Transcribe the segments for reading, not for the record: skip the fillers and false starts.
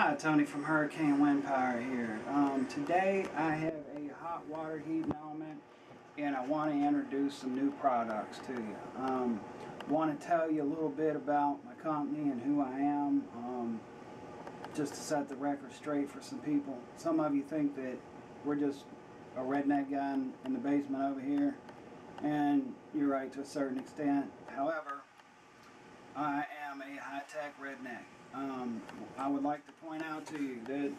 Hi, Tony from Hurricane Wind Power here. Today I have a hot water heating element and I want to introduce some new products to you. Want to tell you a little bit about my company and who I am, just to set the record straight for some people. Some of you think that we're just a redneck guy in the basement over here, and you're right to a certain extent. However, I am a high-tech redneck. I would like to point out to you that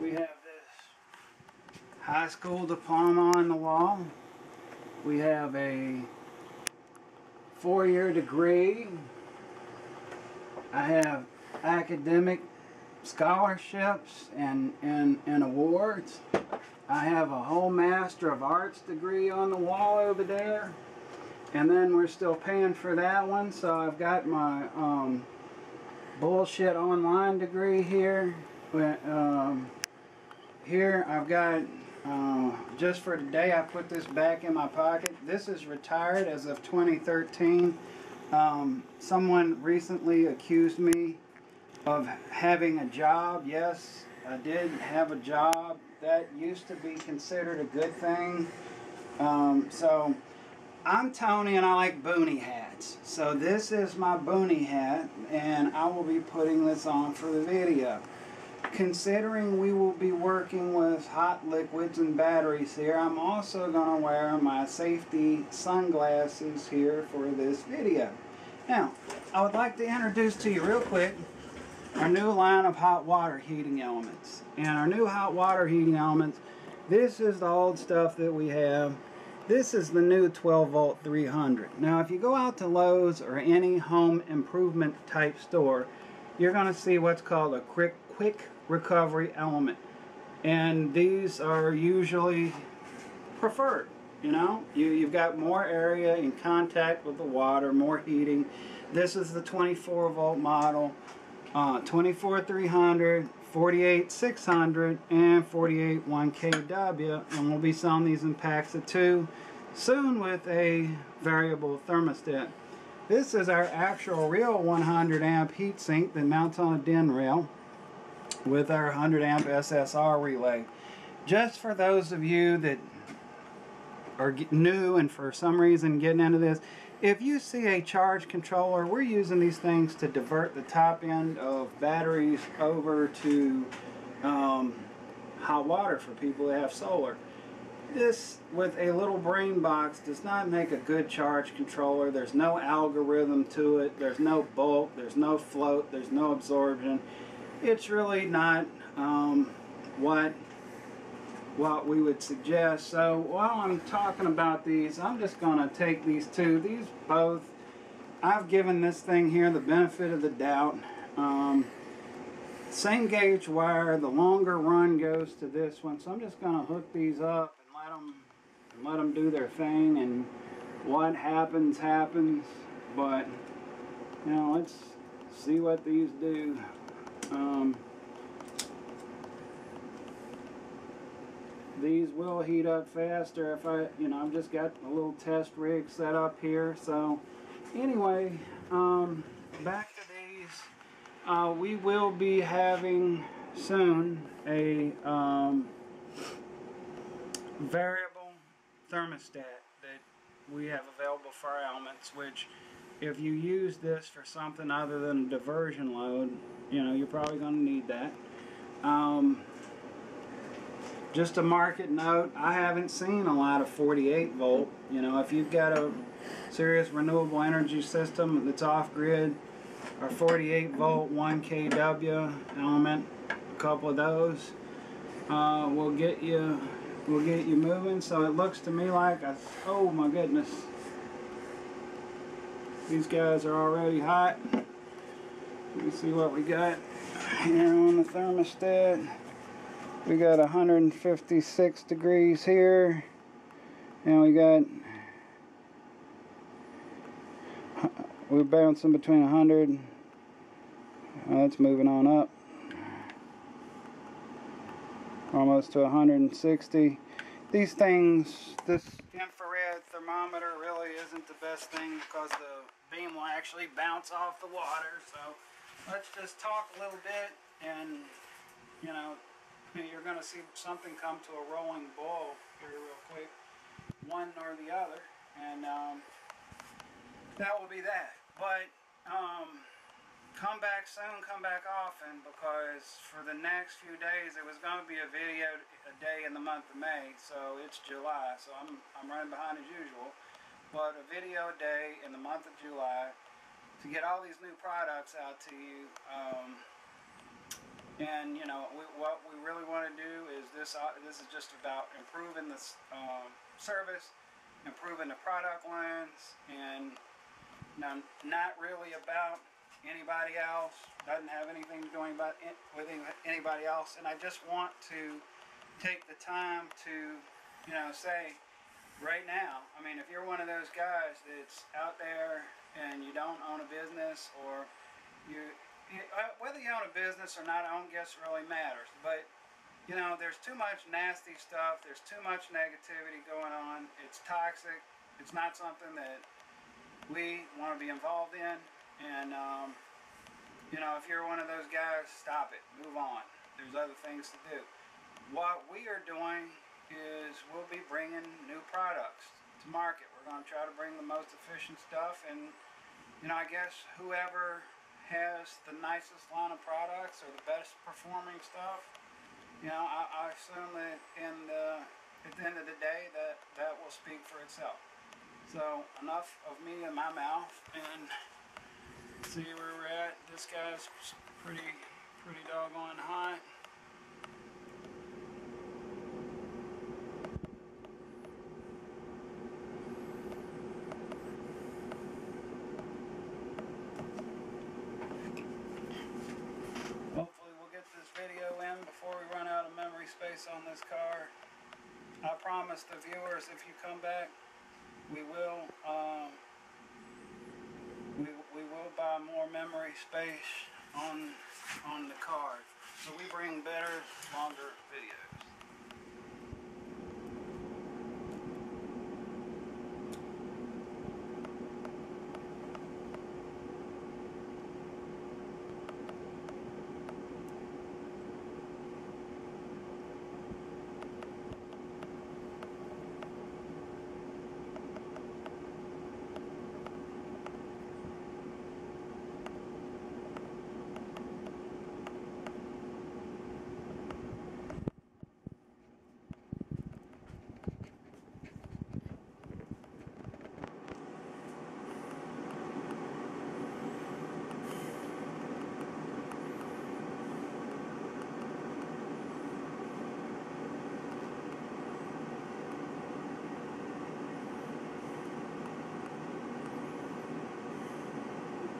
we have this high school diploma on the wall. We have a four-year degree. I have academic scholarships and awards. I have a whole Master of Arts degree on the wall over there. And then we're still paying for that one, so I've got my bullshit online degree here. Here I've got, just for today, I put this back in my pocket. This is retired as of 2013. Someone recently accused me of having a job. Yes, I did have a job. That used to be considered a good thing. So I'm Tony and I like boonie hats. So this is my boonie hat and I will be putting this on for the video. Considering we will be working with hot liquids and batteries here, I'm also going to wear my safety sunglasses here for this video. Now, I would like to introduce to you real quick our new line of hot water heating elements. And our new hot water heating elements, this is the old stuff that we have. This is the new 12-volt 300. Now, if you go out to Lowe's or any home improvement type store, you're going to see what's called a quick recovery element. And these are usually preferred, you know? You've got more area in contact with the water, more heating. This is the 24-volt model, 24 300, 48 600, and 48 1kW, and we'll be selling these in packs of 2 soon with a variable thermostat. This is our actual real 100 amp heat sink that mounts on a DIN rail with our 100 amp SSR relay. Just for those of you that are new and for some reason getting into this, if you see a charge controller, we're using these things to divert the top end of batteries over to hot water for people that have solar. This, with a little brain box, does not make a good charge controller. There's no algorithm to it. There's no bulk. There's no float. There's no absorption. It's really not what we would suggest. So while I'm talking about these, I'm just going to take these two. These both, I've given this thing here the benefit of the doubt. Same gauge wire, the longer run goes to this one. So I'm just going to hook these up and let them do their thing, and what happens, happens. But, you know, let's see what these do. These will heat up faster if I, you know, I've just got a little test rig set up here. So anyway, back to these. We will be having soon a variable thermostat that we have available for our elements, which if you use this for something other than a diversion load, you know, you're probably going to need that. Just a market note, I haven't seen a lot of 48 volt. You know, if you've got a serious renewable energy system that's off-grid, or 48 volt 1kW element, a couple of those will get you moving. So it looks to me like, oh my goodness, these guys are already hot. Let me see what we got here on the thermostat. We got 156 degrees here, and we're bouncing between 100. That's moving on up, almost to 160. These things, this infrared thermometer really isn't the best thing because the beam will actually bounce off the water. So let's just talk a little bit and you know, you're going to see something come to a rolling ball here real quick, one or the other, and that will be that. But come back soon, come back often, because for the next few days it was going to be a video a day in the month of May, so it's July, so I'm running behind as usual, but a video a day in the month of July to get all these new products out to you. And you know, what we really want to do is this. This is just about improving the service, improving the product lines, and not really about anybody else. Doesn't have anything to do with anybody else. And I just want to take the time to, you know, say right now. I mean, if you're one of those guys that's out there and you don't own a business, or you. Whether you own a business or not, I don't guess really matters. But, you know, there's too much nasty stuff. There's too much negativity going on. It's toxic. It's not something that we want to be involved in. And, you know, if you're one of those guys, stop it. Move on. There's other things to do. What we are doing is we'll be bringing new products to market. We're going to try to bring the most efficient stuff. And, you know, I guess whoever has the nicest line of products or the best performing stuff, you know, I assume that at the end of the day that will speak for itself. So enough of me and my mouth, and see where we're at. This guy's pretty doggone high. Video in before we run out of memory space on this car. I promise the viewers, if you come back, we will buy more memory space on the car, so we bring better, longer videos.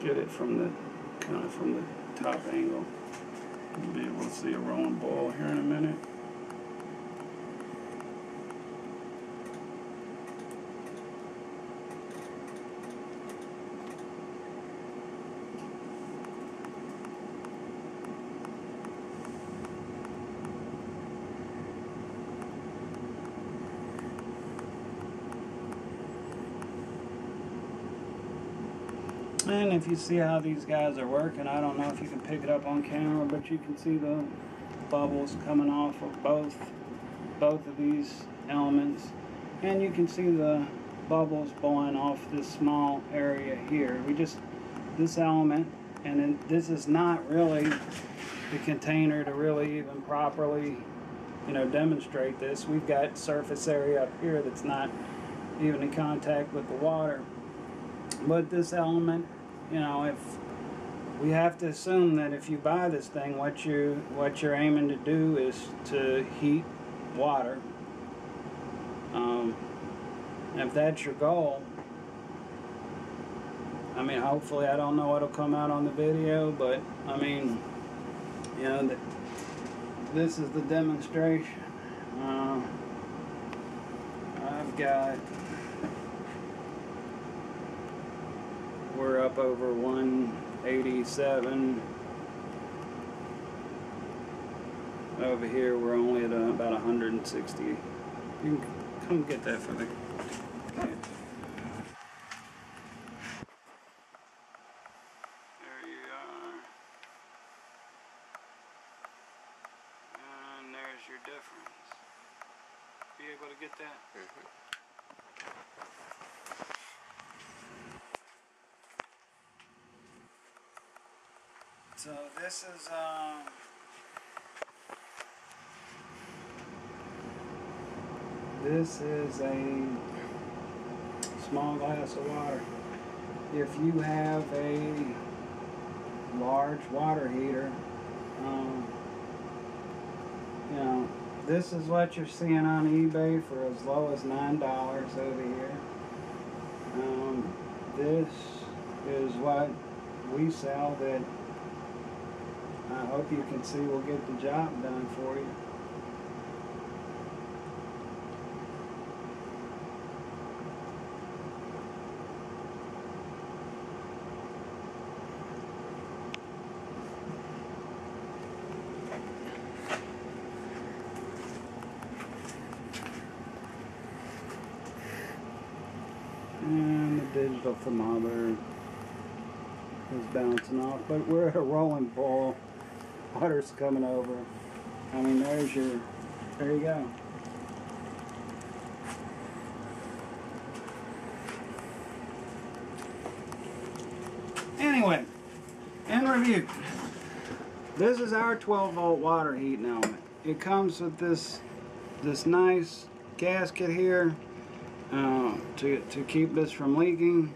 Get it from the from the top angle. You'll be able to see a rolling ball here in a minute. And if you see how these guys are working, I don't know if you can pick it up on camera, but you can see the bubbles coming off of both of these elements, and you can see the bubbles blowing off this small area here. We just, this element, and then this is not really the container to really even properly, you know, demonstrate this. We've got surface area up here that's not even in contact with the water. But this element, you know, if we have to assume that if you buy this thing, what you're aiming to do is to heat water. And if that's your goal, I mean, hopefully, I don't know what'll come out on the video, but I mean, you know, this is the demonstration. I've got. We're up over 187. Over here, we're only at about 160. You can come get that for me. There you are. So this is a small glass of water. If you have a large water heater, you know, this is what you're seeing on eBay for as low as $9 over here. This is what we sell that I hope you can see will get the job done for you. And the digital thermometer is bouncing off, but we're at a rolling ball. Water's coming over. I mean, there's your, there you go. Anyway, in review, this is our 12-volt water heating element. It comes with this nice gasket here to keep this from leaking.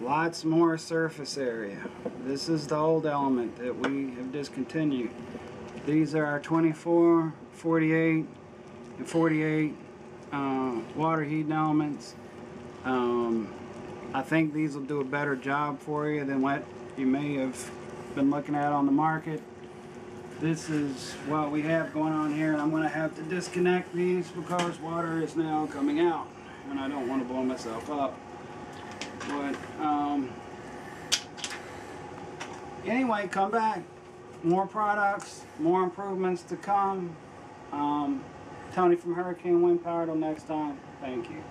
Lots more surface area. This is the old element that we have discontinued. These are our 24, 48, and 48 water heating elements. I think these will do a better job for you than what you may have been looking at on the market. This is what we have going on here. I'm going to have to disconnect these because water is now coming out and I don't want to blow myself up. But anyway, come back. More products, more improvements to come. Tony from Hurricane Wind Power. Till next time, thank you.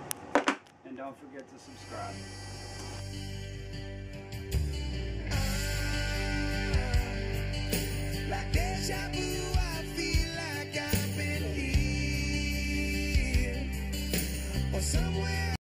And don't forget to subscribe.